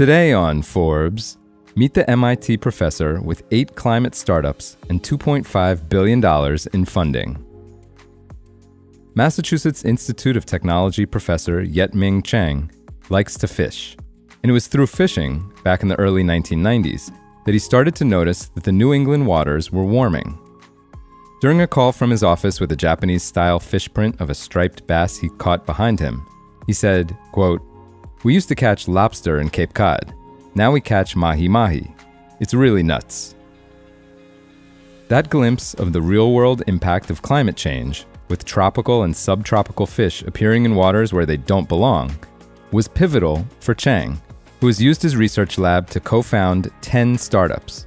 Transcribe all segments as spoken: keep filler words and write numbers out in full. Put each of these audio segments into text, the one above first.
Today on Forbes, meet the M I T professor with eight climate startups and two point five billion dollars in funding. Massachusetts Institute of Technology professor Yet-Ming Chiang likes to fish, and it was through fishing, back in the early nineteen nineties, that he started to notice that the New England waters were warming. During a call from his office with a Japanese-style fish print of a striped bass he caught behind him, he said, quote, "We used to catch lobster in Cape Cod. Now we catch mahi-mahi. It's really nuts." That glimpse of the real-world impact of climate change, with tropical and subtropical fish appearing in waters where they don't belong, was pivotal for Chiang, who has used his research lab to co-found ten startups.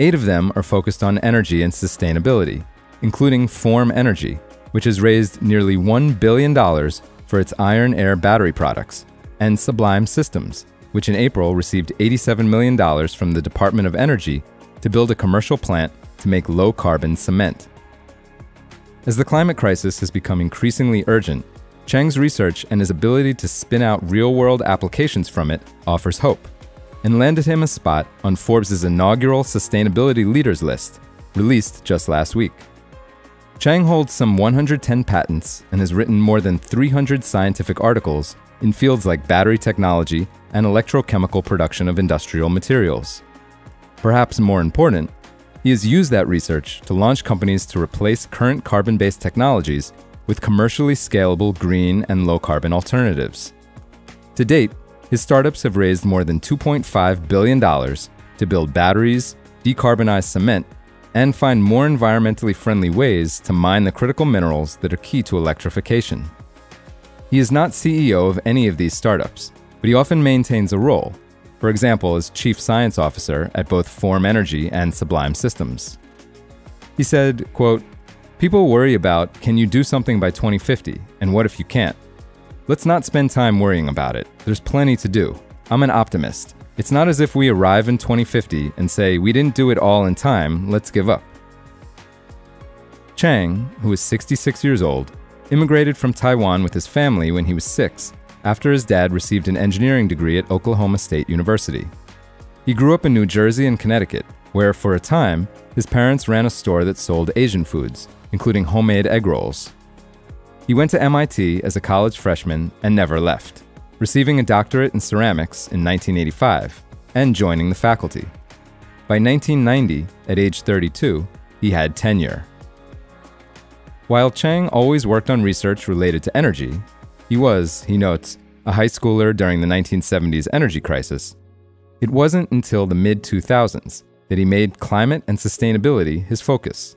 Eight of them are focused on energy and sustainability, including Form Energy, which has raised nearly one billion dollars for its iron air battery products, and Sublime Systems, which in April received eighty-seven million dollars from the Department of Energy to build a commercial plant to make low-carbon cement. As the climate crisis has become increasingly urgent, Chiang's research and his ability to spin out real-world applications from it offers hope, and landed him a spot on Forbes' inaugural Sustainability Leaders list, released just last week. Chiang holds some one hundred ten patents and has written more than three hundred scientific articles in fields like battery technology and electrochemical production of industrial materials. Perhaps more important, he has used that research to launch companies to replace current carbon-based technologies with commercially scalable green and low-carbon alternatives. To date, his startups have raised more than two point five billion dollars to build batteries, decarbonize cement, and find more environmentally friendly ways to mine the critical minerals that are key to electrification. He is not C E O of any of these startups, but he often maintains a role, for example as Chief Science Officer at both Form Energy and Sublime Systems. He said, quote, "People worry about, can you do something by twenty fifty, and what if you can't? Let's not spend time worrying about it. There's plenty to do. I'm an optimist. It's not as if we arrive in twenty fifty and say, we didn't do it all in time, let's give up." Chiang, who is sixty-six years old, immigrated from Taiwan with his family when he was six, after his dad received an engineering degree at Oklahoma State University. He grew up in New Jersey and Connecticut, where, for a time, his parents ran a store that sold Asian foods, including homemade egg rolls. He went to M I T as a college freshman and never left, receiving a doctorate in ceramics in nineteen eighty-five and joining the faculty. By nineteen ninety, at age thirty-two, he had tenure. While Chiang always worked on research related to energy, he was, he notes, a high schooler during the nineteen seventies energy crisis. It wasn't until the mid two thousands that he made climate and sustainability his focus.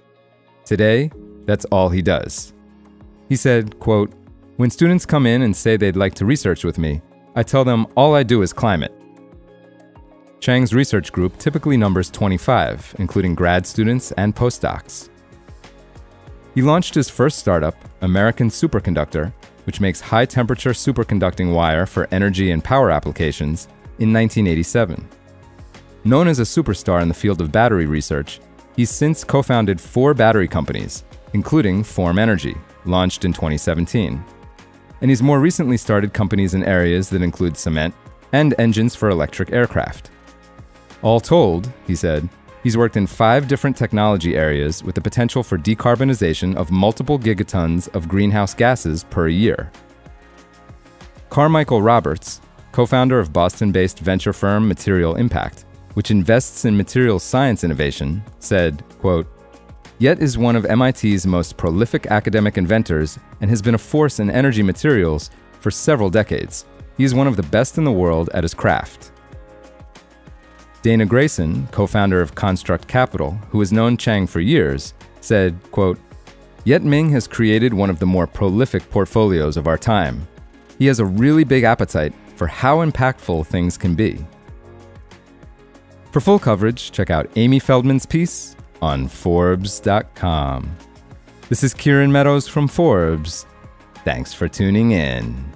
Today, that's all he does. He said, quote, "When students come in and say they'd like to research with me, I tell them all I do is climate." Chiang's research group typically numbers twenty-five, including grad students and postdocs. He launched his first startup, American Superconductor, which makes high-temperature superconducting wire for energy and power applications, in nineteen eighty-seven. Known as a superstar in the field of battery research, he's since co-founded four battery companies, including Form Energy, launched in twenty seventeen. And he's more recently started companies in areas that include cement and engines for electric aircraft. All told, he said, he's worked in five different technology areas with the potential for decarbonization of multiple gigatons of greenhouse gases per year. Carmichael Roberts, co-founder of Boston-based venture firm Material Impact, which invests in materials science innovation, said, quote, "Yet is one of M I T's most prolific academic inventors and has been a force in energy materials for several decades. He is one of the best in the world at his craft." Dana Grayson, co-founder of Construct Capital, who has known Chiang for years, said, quote, "Yet-Ming has created one of the more prolific portfolios of our time. He has a really big appetite for how impactful things can be." For full coverage, check out Amy Feldman's piece on Forbes dot com. This is Kieran Meadows from Forbes. Thanks for tuning in.